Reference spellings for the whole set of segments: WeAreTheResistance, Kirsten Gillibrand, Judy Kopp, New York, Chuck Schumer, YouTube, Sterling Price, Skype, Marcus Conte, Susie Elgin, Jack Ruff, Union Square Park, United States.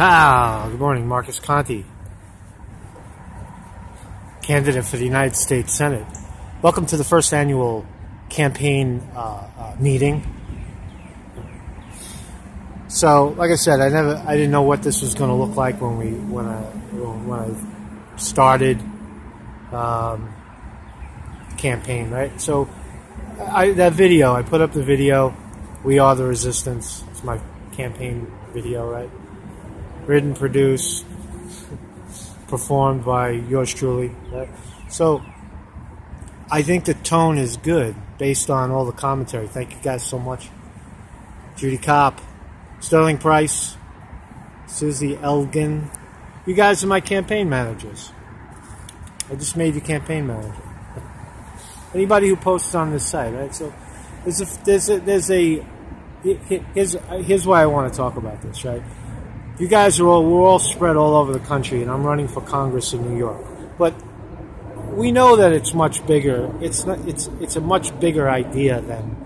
Good morning, Marcus Conte, candidate for the United States Senate. Welcome to the first annual campaign meeting. So, like I said, I didn't know what this was going to look like when I started campaign, right? So, I put up the video. We Are the Resistance. It's my campaign video, right? Written, produced, performed by yours truly. Right? So I think the tone is good based on all the commentary. Thank you guys so much. Judy Kopp, Sterling Price, Susie Elgin. You guys are my campaign managers. I just made you campaign manager. Anybody who posts on this site, right? So here's why I want to talk about this, right? You guys we're all spread all over the country, and I'm running for Congress in New York. But we know that it's much bigger. It's a much bigger idea than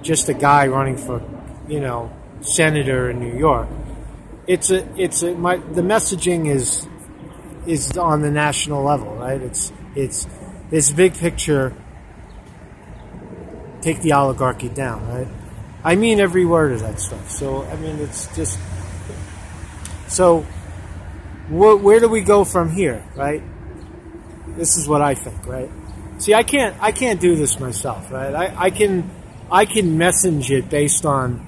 just a guy running for, you know, senator in New York. The messaging is on the national level, right? It's this big picture. Take the oligarchy down, right? I mean every word of that stuff. So I mean it's just. So, where do we go from here, right? This is what I think, right? See, I can't do this myself, right? I can message it based on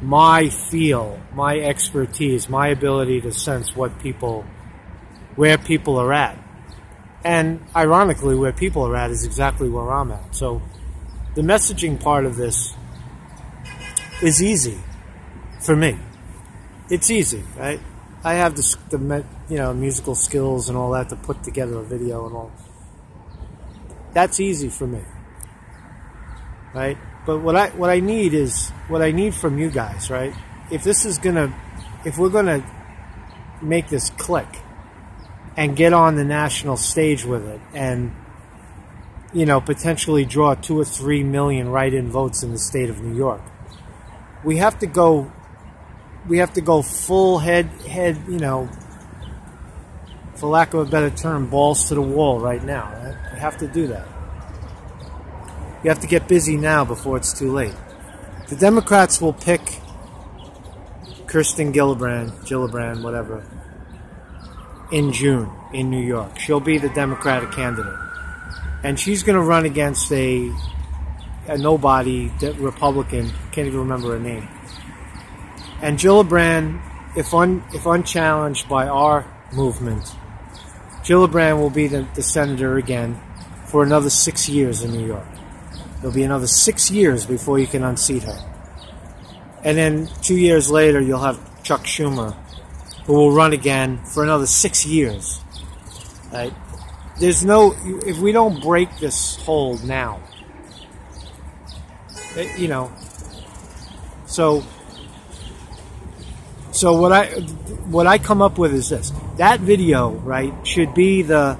my feel, my expertise, my ability to sense where people are at. And ironically, where people are at is exactly where I'm at. So, the messaging part of this is easy for me. It's easy, right? I have the musical skills and all that to put together a video and all. That's easy for me, right? But what I need from you guys, right? If we're gonna make this click and get on the national stage with it, and potentially draw 2 or 3 million write-in votes in the state of New York, we have to go. We have to go full head, for lack of a better term, balls to the wall right now. Right? We have to do that. You have to get busy now before it's too late. The Democrats will pick Kirsten Gillibrand, whatever, in June in New York. She'll be the Democratic candidate. And she's going to run against a nobody, Republican, can't even remember her name. And Gillibrand, if unchallenged by our movement, Gillibrand will be the senator again for another 6 years in New York. There'll be another 6 years before you can unseat her. And then 2 years later, you'll have Chuck Schumer, who will run again for another 6 years. Right? If we don't break this hold now, So what I come up with is this. That video, right, should be the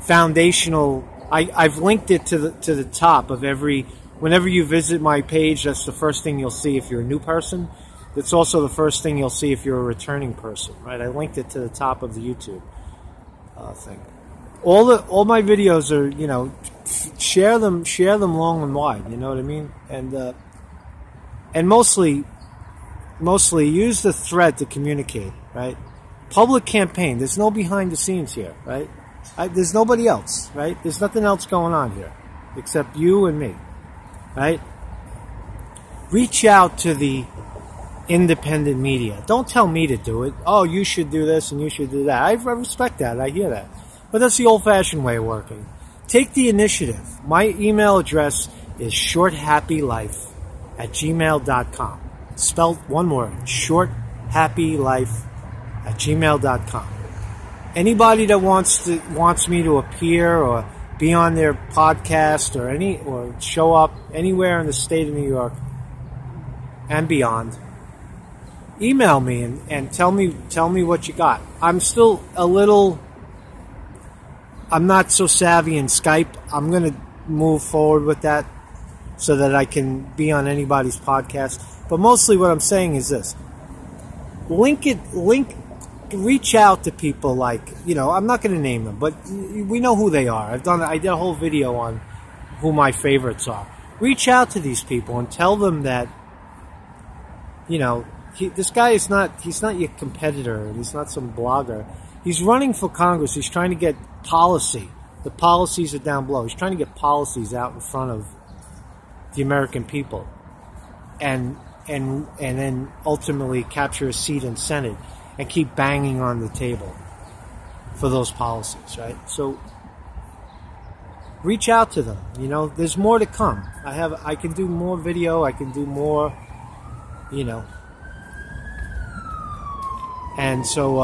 foundational. I've linked it to the top of every. Whenever you visit my page, that's the first thing you'll see if you're a new person. It's also the first thing you'll see if you're a returning person, right? I linked it to the top of the YouTube thing. All my videos are, share them long and wide. You know what I mean? And mostly. Mostly use the thread to communicate, right? Public campaign. There's no behind the scenes here, right? There's nobody else, right? There's nothing else going on here except you and me, right? Reach out to the independent media. Don't tell me to do it. Oh, you should do this and you should do that. I respect that. I hear that. But that's the old-fashioned way of working. Take the initiative. My email address is shorthappylife@gmail.com. Spelled one word, shorthappylife@gmail.com. Anybody that wants me to appear or be on their podcast or show up anywhere in the state of New York and beyond, email me and tell me what you got. I'm still I'm not so savvy in Skype. I'm gonna move forward with that, so that I can be on anybody's podcast. But mostly what I'm saying is this. reach out to people like, you know, I'm not going to name them, but we know who they are. I did a whole video on who my favorites are. Reach out to these people and tell them that, you know, this guy is not, he's not your competitor. He's not some blogger. He's running for Congress. He's trying to get policy. The policies are down below. He's trying to get policies out in front of the American people, and then ultimately capture a seat in Senate and keep banging on the table for those policies, right? So reach out to them. You know, there's more to come. I can do more video. I can do more, you know. And so,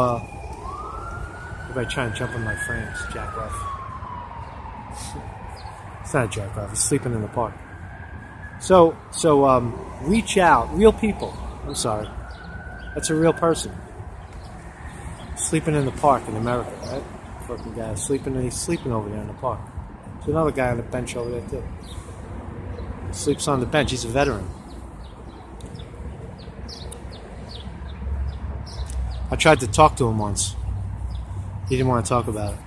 if I try and jump on my frames, Jack Ruff. It's not Jack Ruff. He's sleeping in the park. So reach out. Real people. I'm sorry. That's a real person. Sleeping in the park in America, right? Fucking guy sleeping, and he's sleeping over there in the park. There's another guy on the bench over there, too. He sleeps on the bench. He's a veteran. I tried to talk to him once. He didn't want to talk about it.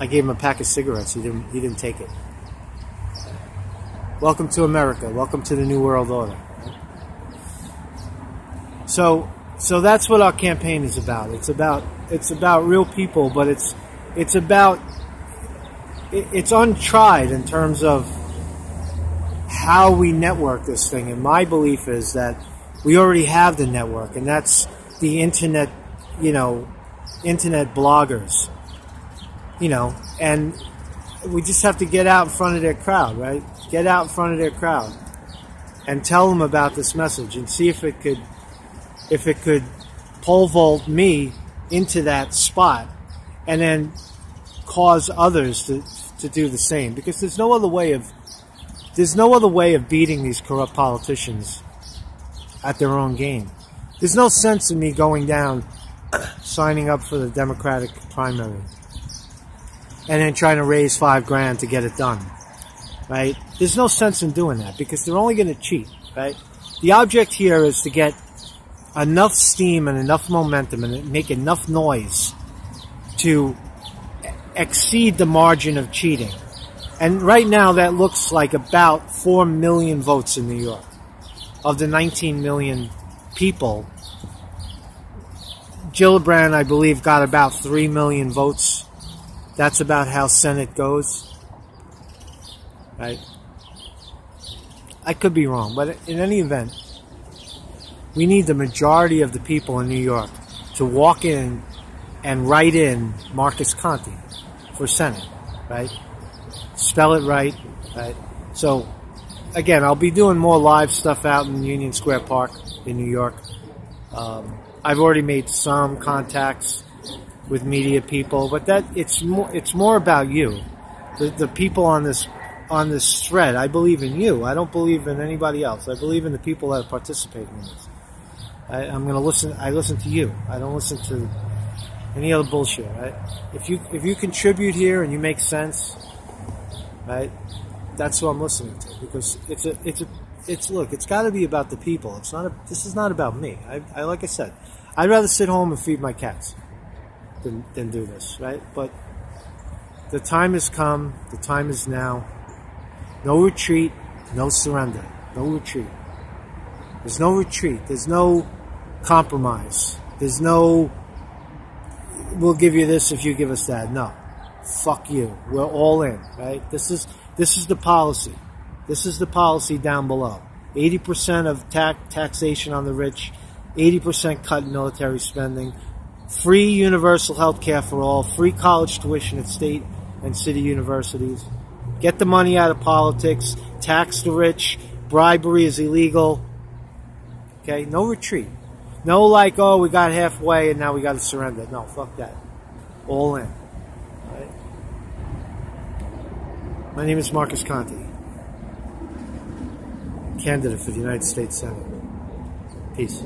I gave him a pack of cigarettes. He didn't take it. Welcome to America. Welcome to the New World Order. So that's what our campaign is about. It's about real people, but it's untried in terms of how we network this thing. And my belief is that we already have the network, and that's the internet, you know, internet bloggers, you know, and we just have to get out in front of their crowd, right? Get out in front of their crowd and tell them about this message and see if it could pole vault me into that spot and then cause others to do the same, because there's no other way of beating these corrupt politicians at their own game. There's no sense in me going down, signing up for the Democratic primary, and then trying to raise $5 grand to get it done, right? There's no sense in doing that, because they're only going to cheat, right? The object here is to get enough steam and enough momentum and make enough noise to exceed the margin of cheating. And right now that looks like about 4 million votes in New York. Of the 19 million people, Gillibrand, I believe, got about 3 million votes. That's about how Senate goes, right? I could be wrong, but in any event, we need the majority of the people in New York to walk in and write in Marcus Conte for Senate, right? Spell it right, right? So, again, I'll be doing more live stuff out in Union Square Park in New York. I've already made some contacts with media people, but that it's more about you, the people on this thread. I believe in you. I don't believe in anybody else. I believe in the people that are participating in this. I'm going to listen. I listen to you. I don't listen to any other bullshit, right? If you contribute here and you make sense, right? That's what I'm listening to, because look, it's got to be about the people. It's not. This is not about me. I like I said, I'd rather sit home and feed my cats than do this, right? But the time has come. The time is now. No retreat. No surrender. No retreat. There's no retreat. There's no compromise. There's no, we'll give you this if you give us that. No. Fuck you. We're all in, right? This is the policy. This is the policy down below. 80% of taxation on the rich, 80% cut in military spending, free universal health care for all, free college tuition at state and city universities. Get the money out of politics, tax the rich, bribery is illegal. Okay, no retreat. No like, oh, we got halfway and now we got to surrender. No, fuck that. All in. All right? My name is Marcus Conte, candidate for the United States Senate. Peace.